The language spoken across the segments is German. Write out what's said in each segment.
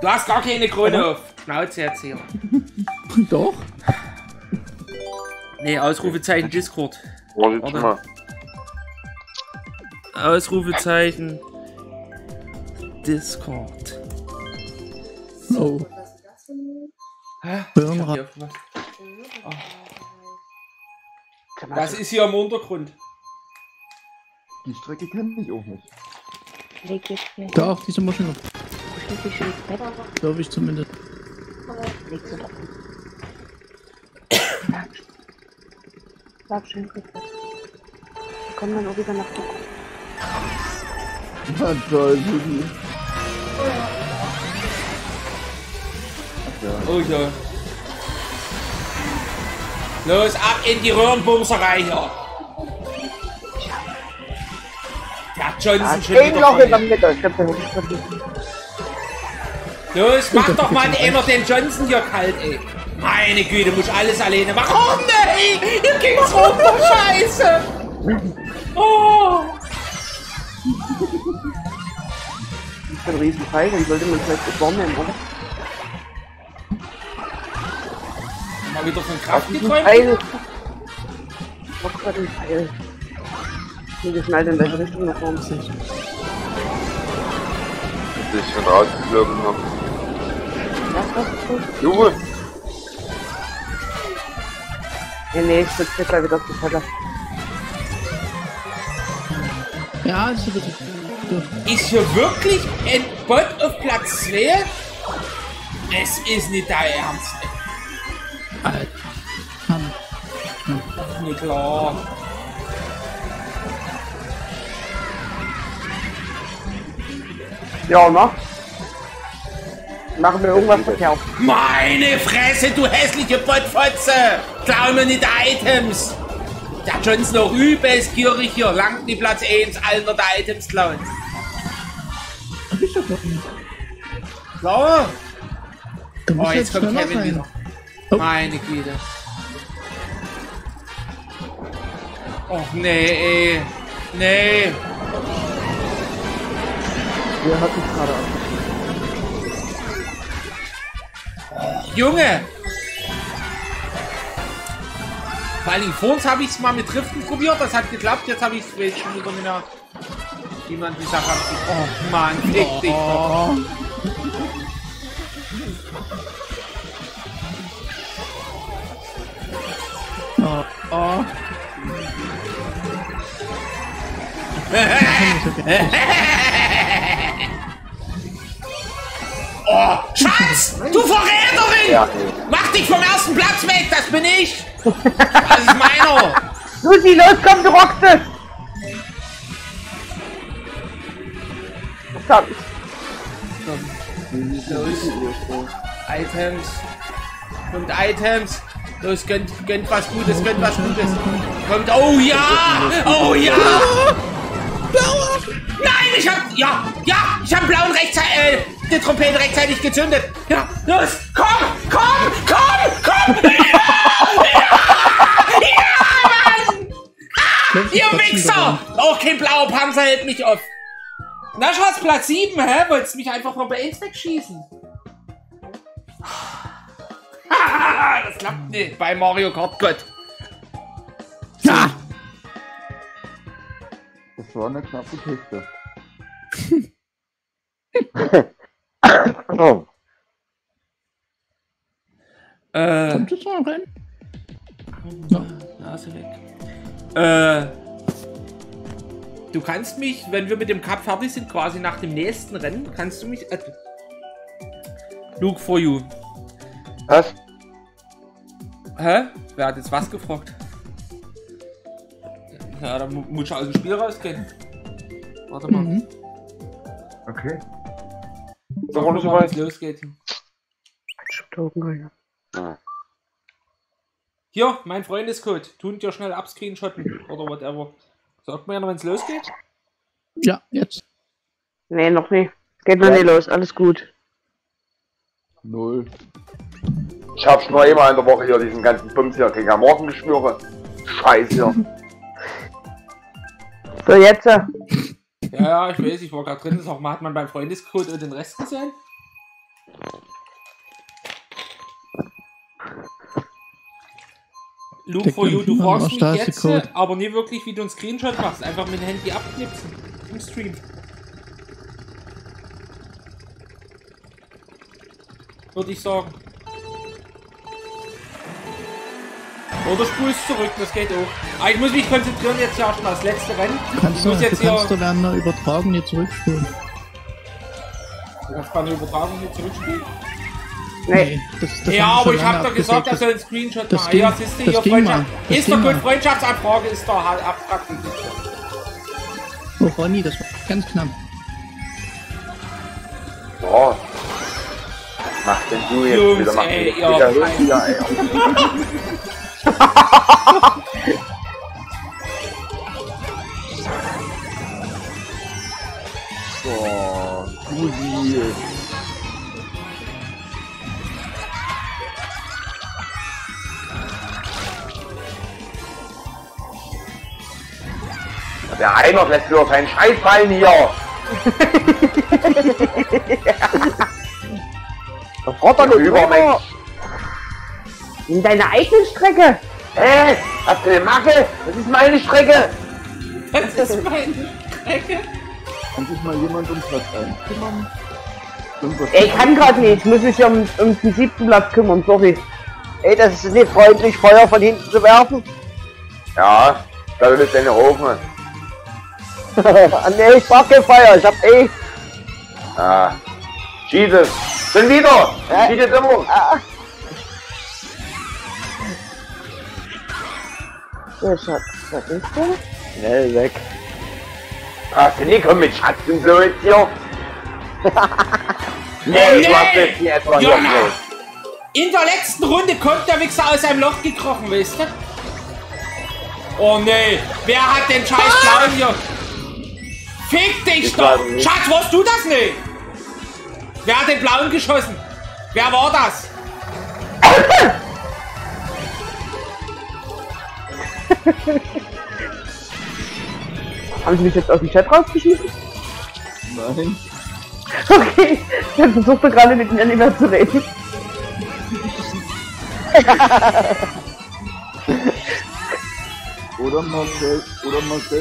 Du hast gar keine Krone auf. Schnauze jetzt hier. Doch. Nee, Ausrufezeichen Discord. Warte. Ausrufezeichen Discord. So. Was ist hier im Untergrund? Die Strecke kenne ich auch nicht. Da auf diese Maschine. Glaube ich zumindest. Bleib schön gut. Wir kommen dann auch wieder nach oben. Na toll, Judy. Oh ja. Los, ab in die Röhrenbumserei hier. Johnson schon wieder Mitte. Los, mach doch mal immer den Johnson hier kalt, ey. Meine Güte, muss ich alles alleine machen. Oh nein, hier ging's rum, oh Scheiße. Oh. Das ist ein riesen Pfeil, den sollte man vielleicht geformt nehmen, oder? Mal wieder von Kraft geträumt. Mach grad den Pfeil. Wir schneiden in welche Richtung nach oben sich. Dass ich schon rausgeflogen habe. Was hast du? Juhu! Ja, nee, ich sitze gleich wieder auf die Teller. Ja, ich bitte. Ist hier wirklich ein Bot auf Platz 2? Es ist nicht dein Ernst. Alter. Na klar. Ja, ne? Machen wir irgendwas verkehrt. Meine Fresse, du hässliche Bottfotze! Klau mir nicht die Items! Der Johnson noch übelst gierig hier. Langt die Platz 1, alter, der Items klauen. Klar! Oh, jetzt kommt Kevin wieder. Oh. Meine Güte. Och nee, ey. Nee. Der hat mich gerade abgeschnitten. Junge! Vor allem vor uns habe ich es mal mit Driften probiert, das hat geklappt, jetzt habe ich es schon wieder mit einer... Wie man die Sache abzieht. Oh Mann, leg dich doch. Oh, oh. Oh, Scheiß! Du Verräterin! Ja, okay. Mach dich vom ersten Platz weg, das bin ich! Das ist meiner! Lucy, los, komm, du rockst es! Komm. Komm. Los. Items. Kommt Items. Los, gönnt was Gutes, gönnt was Gutes. Kommt, oh ja! Oh ja! Nein, ich hab... Ja, ja! Ich hab blauen rechtzeitig... Die Trompete rechtzeitig gezündet. Ja, los, komm! Ja, ja, Mann! Ah, ihr Wichser! Auch kein blauer Panzer hält mich auf. Na, Schatz, Platz 7, hä? Wolltest mich einfach mal bei 1 wegschießen? Das klappt nicht bei Mario Kart, Gott. Ja. Das war eine knappe Kiste. Oh. Kommt das noch rein? No. Nase weg. Du kannst mich, wenn wir mit dem Cup fertig sind, quasi nach dem nächsten Rennen, kannst du mich... look for you. Was? Hä? Wer hat jetzt was gefragt? Ja, da muss ich aus dem Spiel rausgehen. Warte mal. Mhm. Okay. Warum nicht mal, losgeht. Hier, mein Freundescode. Tun dir schnell abscreenshotten oder whatever. Sagt mir ja noch, wenn es losgeht? Ja, jetzt. Nee, noch nicht. Geht noch nicht los, alles gut. 0. Ich hab's nur immer in der Woche hier, diesen ganzen Bums hier, krieg ich am Morgen geschwüre. Scheiße hier. So, jetzt. Ja, ich weiß, ich war gerade drin, das auch mal hat man beim Freundescode und den Rest gesehen. Look for you, du fragst mich jetzt, aber nicht wirklich, wie du einen Screenshot machst. Einfach mit dem Handy abknipsen im Stream. Würde ich sagen. Oder spulst zurück, das geht auch. Ah, ich muss mich konzentrieren jetzt ja schon das letzte Rennen. Du kannst Lerner übertragen, nicht zurückspulen. Du kannst bei einer Übertragung nicht zurückspielen? Nee. Das ja, aber ich hab doch gesagt, er soll einen Screenshot machen. Ja, siehst du hier, Freundschaft. Ist doch gut, Freundschaftsabfrage ist da halt abfragend. Oh, Ronny, das war ganz knapp. Boah. Was machst denn du jetzt wieder? Mach den wieder, ey. Boah, du hier. Der Einer lässt wieder seinen Scheiß fallen hier. Da fährt er nur über, Mensch. In deiner eigenen Strecke. Hä? Hast du eine Macke? Das ist meine Strecke. Das ist meine Strecke. Kann sich mal jemand um Platz 1 kümmern? Ey, ich kann gerade nicht. Ich muss mich um den 7. Platz kümmern. Sorry. Ey, das ist nicht freundlich, Feuer von hinten zu werfen. Ja, da wird es denn hochmachen. Nee, ich brauch kein Feuer, ich hab eh. Ah. Jesus! Schon wieder! Schieß jetzt immer! So, Schatz, was ist denn? Schnell weg! Ach, nee, komm mit Schatz und so jetzt hier! Nee, du hast jetzt hier etwas los! In der letzten Runde kommt der Wichser aus einem Loch gekrochen, weißt du? Oh nee! Wer hat den scheiß Plan hier? Fick dich doch! Schatz, warst du das nicht? Wer hat den Blauen geschossen? Wer war das? Haben Sie mich jetzt aus dem Chat rausgeschmissen? Nein. Okay, dann versuchst du gerade mit dem Anime zu reden. Oder Marcel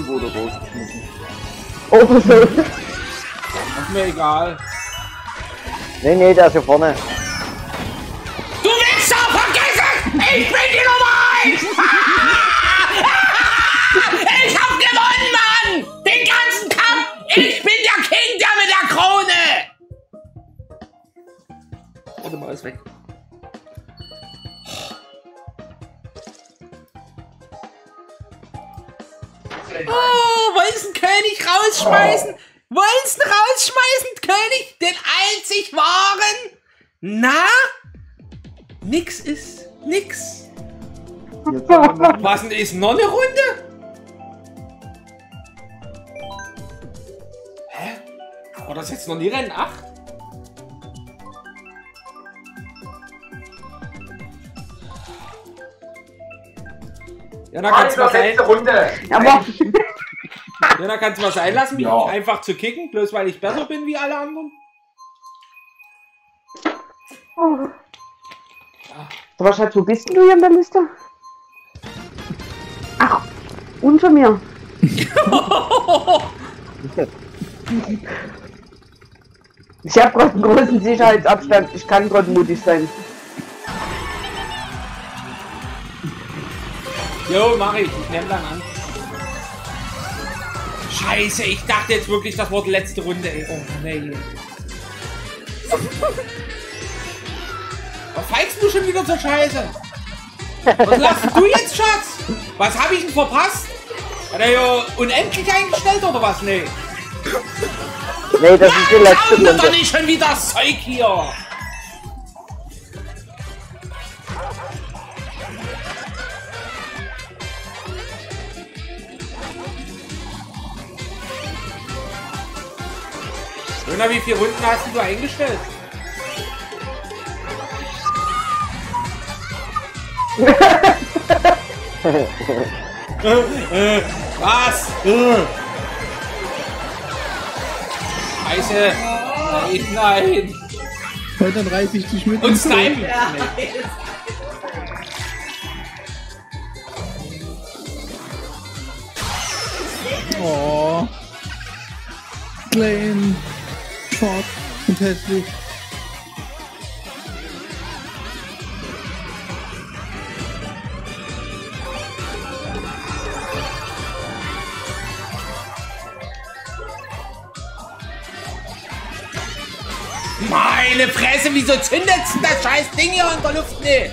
wurde rausgeschmissen. Oh, so. Ist mir egal. Nee, der ist hier vorne. Du willst doch vergessen! Ich bin die Nummer 1! Ich hab gewonnen, Mann! Den ganzen Kampf! Ich bin der King, der mit der Krone! Warte mal, ist weg. Oh, wolltest du den König rausschmeißen? Wolltest du rausschmeißen, König? Den einzig wahren? Na? Nix ist nix. Was denn ist noch eine Runde? Hä? War das jetzt noch nie Rennen 8? Ja, da kannst du was sein. Ja, da kannst du was einlassen, mich einfach zu kicken, bloß weil ich besser bin wie alle anderen. Oh. Aber Schatz, wo bist denn du hier in der Liste? Ach, unter mir. Ich habe gerade einen großen Sicherheitsabstand, ich kann gerade mutig sein. Jo, mach ich nehm dann an. Scheiße, ich dachte jetzt wirklich, das Wort letzte Runde, ey. Oh, nee. Was feigst du schon wieder zur Scheiße? Was lachst du jetzt, Schatz? Was hab ich denn verpasst? Hat er ja unendlich eingestellt, oder was? Nee. Nee, das ist die letzte Runde. Doch nicht schon wieder das Zeug hier. Oder wie viele Runden hast du eingestellt? Was? Scheiße! Nein! 39 die Schmidt. Und Snipen! Ja. Nee. Oh. Klein, schwarz und hässlich. Meine Fresse, wieso zündet's denn das scheiß Ding hier unter Luft? Nee.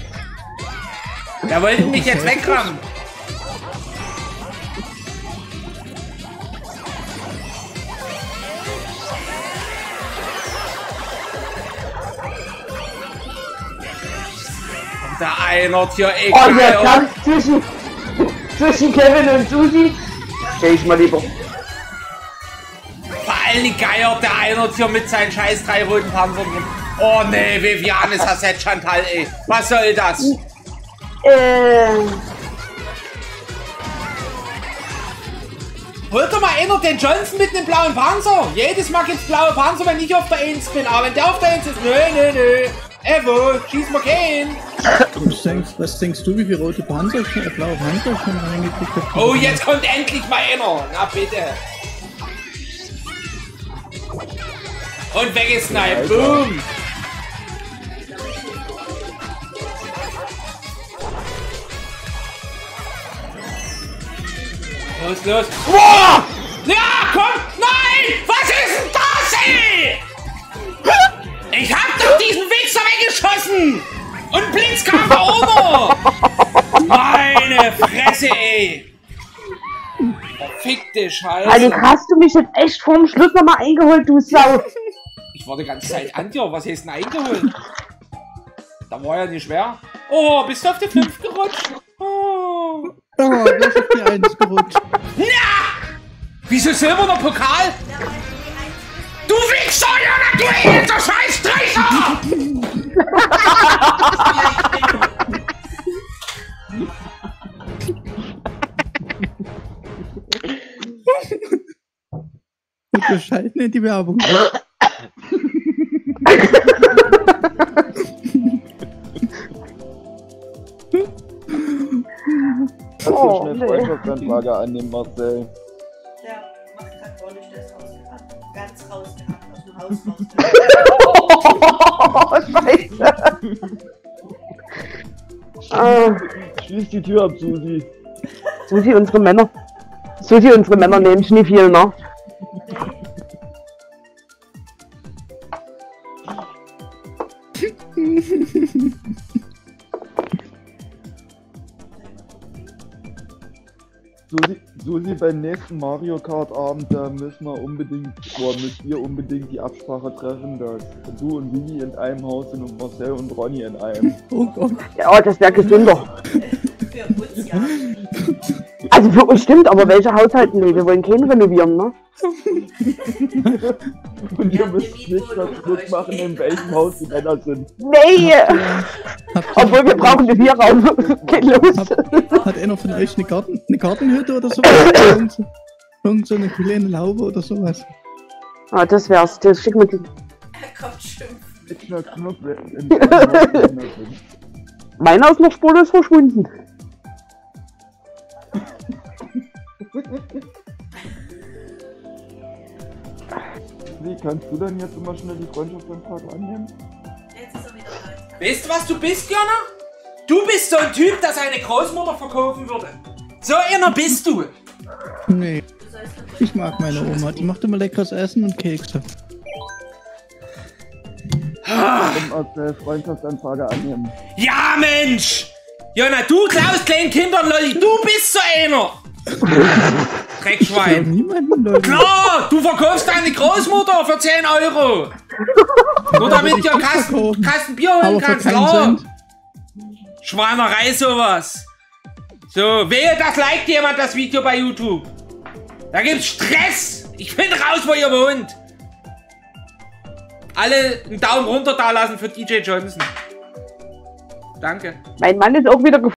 Da wollten mich jetzt wegrammen. Da einer hier egal. Oh, der Kampf zwischen Kevin und Susi. Stell ich mal lieber. Vor allen Dingen geiert der einer hier mit seinen scheiß 3 roten Panzern. Oh ne, Viviane ist das jetzt Chantal, ey. Was soll das? Holt doch mal einer den Johnson mit einem blauen Panzer. Jedes Mal gibt's blaue Panzer, wenn ich auf der 1 bin. Aber wenn der auf der 1 ist, nö. Evo, schieß mal keinen. Was denkst du, wie viele rote Panzer, blaue Panzer schon reingekriegt hat? Oh, jetzt kommt endlich mal einer. Na bitte. Und weggesniped. Ja, boom. Los, los. Wow! Ja, komm! Nein! Was ist denn das, ey? Ich hab doch diesen Wichser weggeschossen! Und Blitz kam da oben! Meine Fresse, ey! Verfickte Scheiße! Also hast du mich jetzt echt vorm Schluss nochmal eingeholt, du Sau! Ich war die ganze Zeit an dir, was hast du denn eingeholt? Da war ja nicht schwer. Oh, bist du auf die 5 gerutscht? Oh, du bist auf die 1 gerutscht. Na! Wieso silberner Pokal? Du Wichser, Junge, du elender Scheiß-Drecher! Wir schalten in die Werbung. Hast du schnell Freundschaftsanfrage annehmen, Marcel? Ja, macht grad gar nicht, der ist rausgerannt. Ganz rausgerannt, aus dem Haus rausgerannt. Oh, Scheiße! Schließ die Tür ab, Susi. Susi, unsere Männer. Susi, unsere Männer nehmen schon nicht viel nach. Susi, beim nächsten Mario Kart Abend, da müsst ihr unbedingt die Absprache treffen, dass du und Vivi in einem Haus sind und Marcel und Ronny in einem. Oh Gott. Ja, das wäre gesünder. Für uns ja. Also für uns stimmt, aber welche Haushalten? Nee, wir wollen keinen renovieren, ne? Und ihr müsst nicht kaputt machen, in welchem Haus die Männer sind. Nee! Obwohl wir brauchen den Bierraum. Geht los! Hat einer von euch eine Gartenhütte oder sowas? Irgend so eine kleine Laube oder sowas? Ah, das wär's. Das schick mir die. Er kommt schimpfen. Mit einer Knoblauch. Meiner ist noch spurlos verschwunden. Wie kannst du denn jetzt immer schnell die Freundschaftsanfrage annehmen? Jetzt ist er wieder bereit. Weißt du, was du bist, Jana? Du bist so ein Typ, der seine Großmutter verkaufen würde. So einer bist du. Nee. Ich mag meine Oma. Die macht immer leckeres Essen und Kekse. Freundschaftsanfrage annehmen. Ja, Mensch! Jana, du klaust kleinen Kindern, Lolli. Du bist so einer. Dreckschwein! Niemanden, klar! Du verkaufst deine Großmutter für 10 Euro! Nur damit du einen Kasten Bier holen kannst, klar! Schweinerei sowas! So, wehe, das liked jemand das Video bei YouTube! Da gibt's Stress! Ich bin raus, wo ihr wohnt! Alle einen Daumen runter da lassen für DJ Johnson. Danke. Mein Mann ist auch wieder